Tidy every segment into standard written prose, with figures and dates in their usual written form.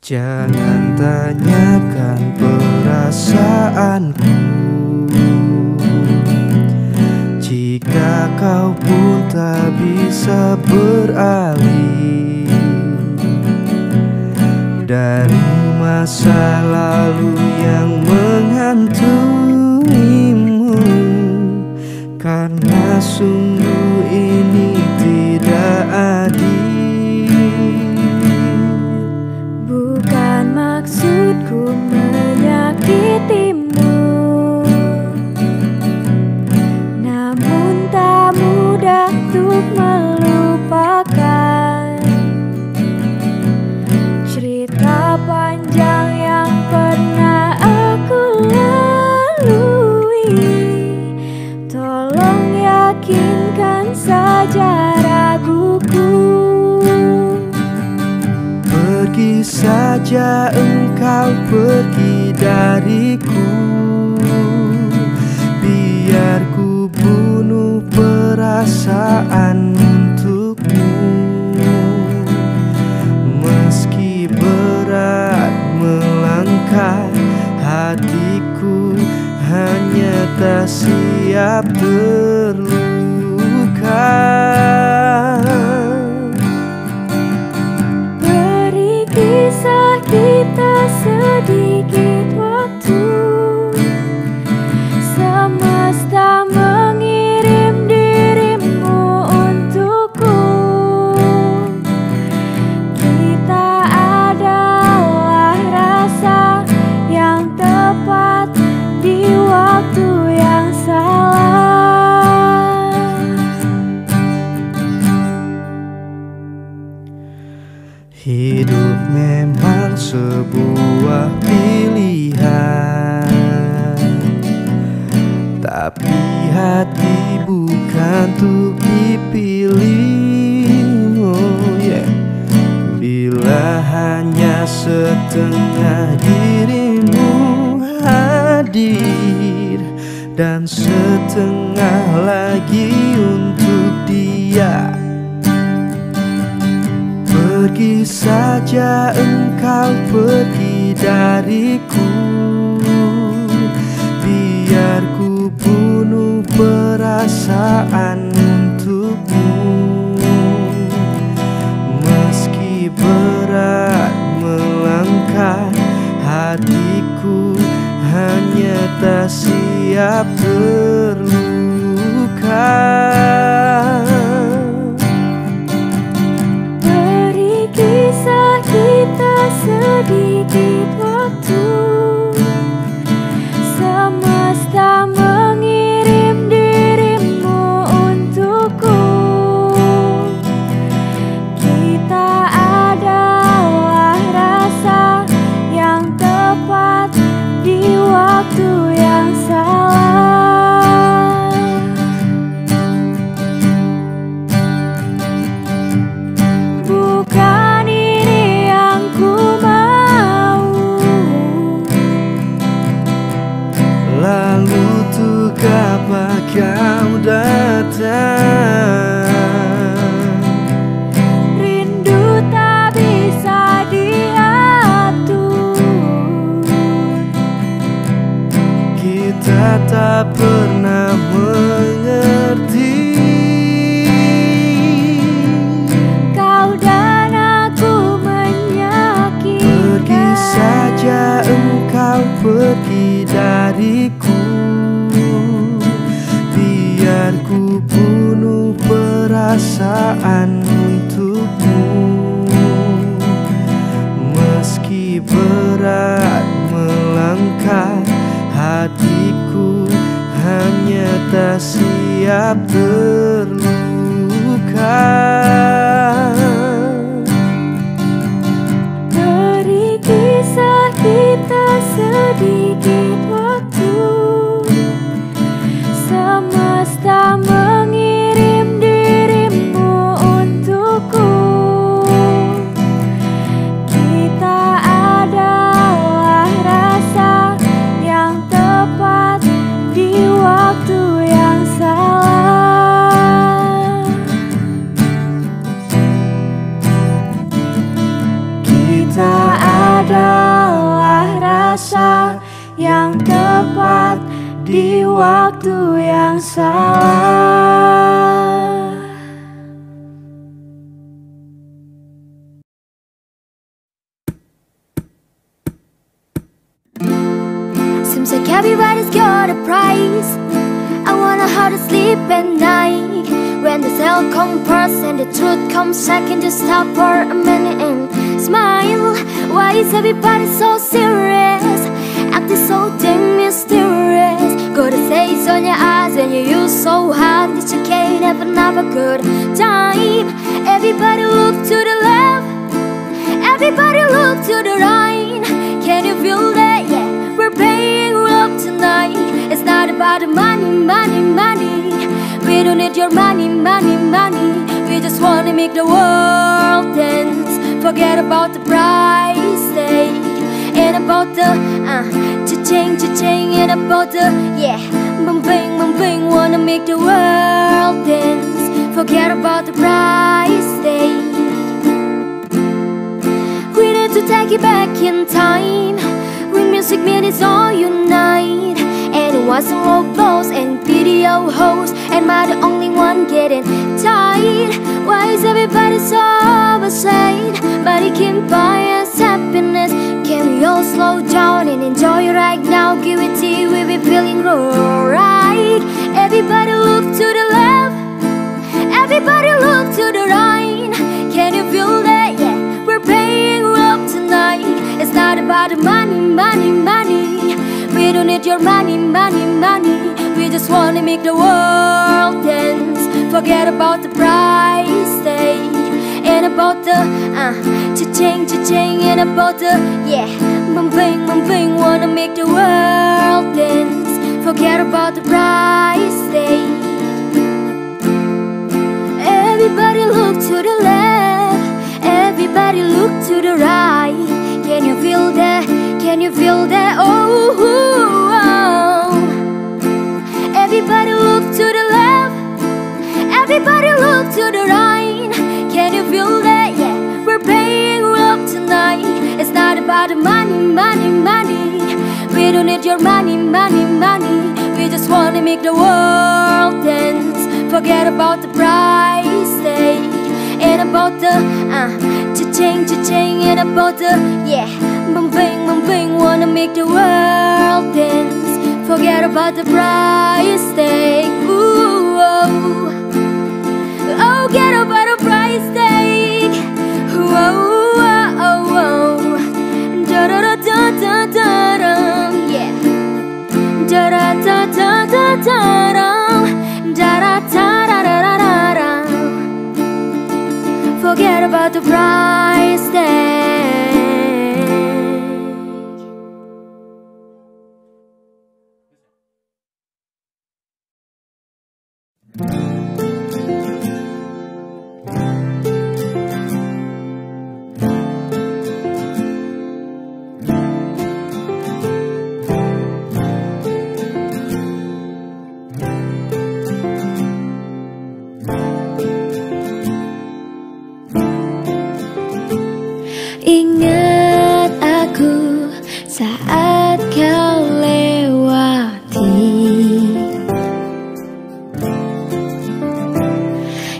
Jangan tanyakan perasaanku, jika kau pun tak bisa beralih dari masa lalu yang menghantuimu. Karena sungguh ini tidak adil. Maksudku menyakitimu, namun tak mudah untuk melupakan cerita panjang yang pernah aku lalui. Tolong yakinkan saja raguku. Pergi saja engkau, pergi dariku, biar ku bunuh perasaan untukmu. Meski berat melangkah, hatiku hanya tak siap terluka. Kita sedikit waktu, semesta mengirim dirimu untukku. Kita adalah rasa yang tepat di waktu yang salah. Hidup memang sebuah pilihan, tapi hati bukan untuk dipilih. Oh yeah. Bila hanya setengah dirimu hadir dan setengah lagi untuk dia. Pergi saja engkau, pergi dariku, biar ku bunuh perasaan untukmu. Meski berat melangkah, hatiku hanya tak siap terluka. Kita sedikit waktu, semesta mengirim dirimu untukku. Kita adalah rasa yang tepat di waktu yang salah. Kau datang, rindu tak bisa diatur. Kita tak pernah mengerti. Kau dan aku menyakitkan. Pergi saja engkau, pergi dariku, biar ku bunuh perasaan untukmu. Meski berat melangkah, hatiku hanya tak siap terluka. Beri kisah kita sedikit waktu, semesta mengirim dirimu untukku. Kita adalah rasa yang tepat di waktu yang salah. Kita adalah adalah rasa yang tepat di waktu yang salah. Seems like everybody's got a price. I wonder how to sleep at night when the sale comes first and the truth comes second. Just stop for a minute and smile. Why is everybody so serious? Acting so damn mysterious. Gotta say it's on your eyes when you use so hard that you can't have another good time. Everybody look to the left, everybody look to the right. Can you feel that? Yeah, we're paying love tonight. It's not about the money, money, money. We don't need your money, money, money. We just wanna make the world dance. Forget about the price tag and about the cha-ching, cha-ching, and about the yeah, bang, bang, bang, bang. Wanna make the world dance. Forget about the price tag. We need to take it back in time. When music minutes all unite, and it wasn't low blows and video hoes, and am I the only one getting tired? Why is everybody so overside? But it can buy us happiness. Can we all slow down and enjoy it right now? Give it tea, we'll be feeling alright. Everybody look to the left, everybody look to the right. Can you feel that? Yeah, we're paying love tonight. It's not about the money, money, money. We don't need your money, money, money. We just wanna make the world dance. Forget about the price tag and about the cha-ching, cha-ching, and about the yeah, bang, bang, bang, bang. Wanna make the world dance. Forget about the price tag. Everybody look to the left, everybody look to the right. Can you feel that? Can you feel that? Oh, oh, oh. Everybody look to the left, everybody look to the right. Can you feel that? Yeah, we're paying love tonight. It's not about the money, money, money. We don't need your money, money, money. We just wanna make the world dance. Forget about the price tag and about the cha-ching, cha-ching, and about the yeah, bang, bang, bang, bang. Wanna make the world dance. Forget about the price tag. Ooh, oh, oh, get about the price tag. Ooh, oh, oh, oh, oh. Da da da da da da da. Yeah. Da da da da da da da. Da da da da da da da. Forget about the price tag. Ingat aku saat kau lewati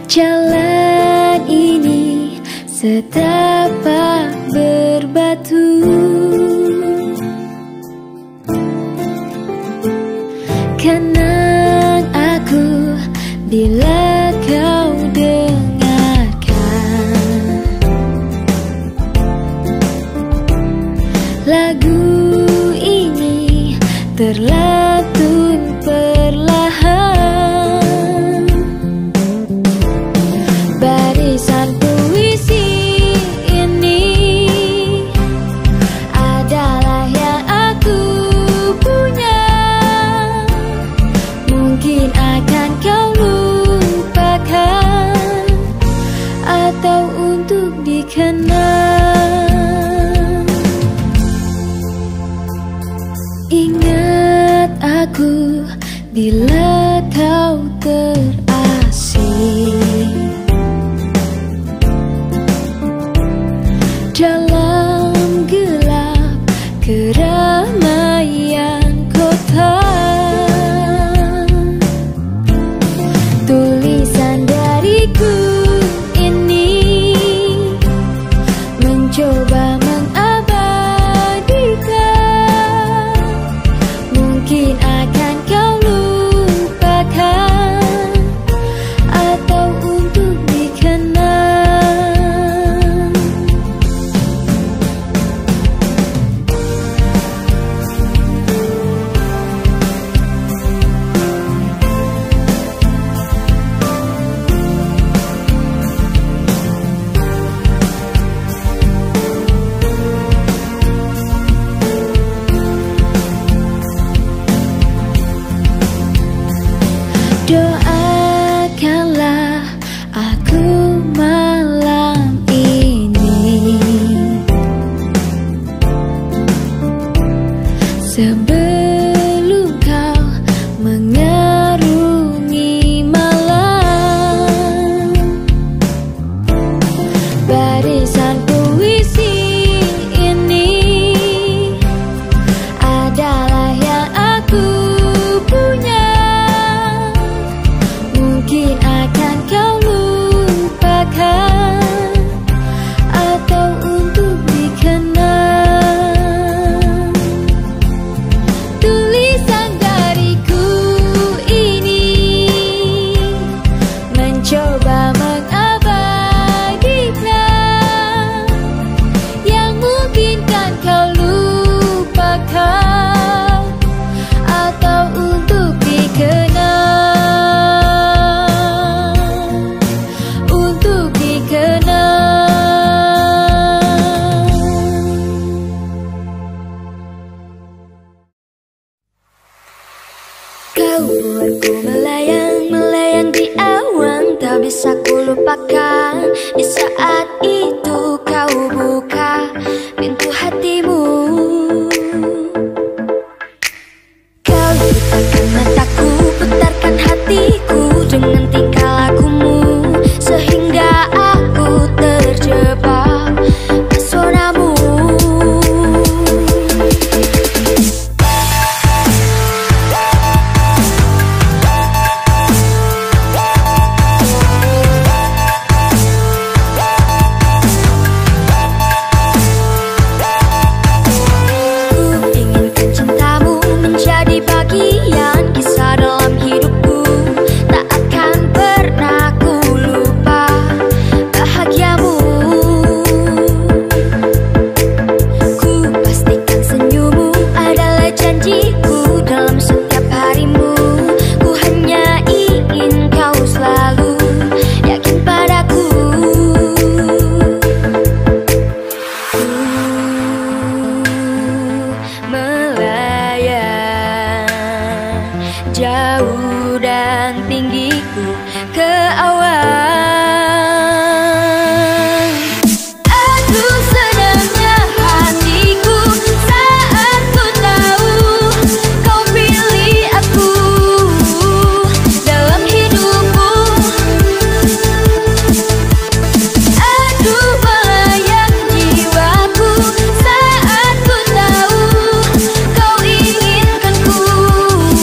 jalan ini setapak berbatu. Kenang aku bila kau lagu ini terlatun perlahan. Barisan puisi ini adalah yang aku punya. Mungkin akan kau lupakan atau untuk dikenang. Ingat aku bila kau terasing dalam gelap keramaian kota. Tulisan dariku ini mencoba mengabadikan. Mungkin akan kau lupakan atau untuk dikenang. Doakanlah aku malam ini sebelum kau mengarungi malam. Barisan puisi ini adalah yang aku punya. Mungkin akan kau lupakan atau untuk dikenang. Tulisan dariku ini mencoba mengabadikan yang mungkin kan kau lupakan atau untuk dikenang. Buatku melayang-melayang di awang, tak bisa kulupakan. Di saat itu kau buka pintu hatimu. Kau lupakan mataku, putarkan hatiku dengan tingkah lakumu, sehingga aku terjebak pesonamu. Jauh dan tinggiku ke awan. Aku senangnya hatiku saat ku tahu kau pilih aku dalam hidupku. Aku melayang jiwaku saat ku tahu kau inginkanku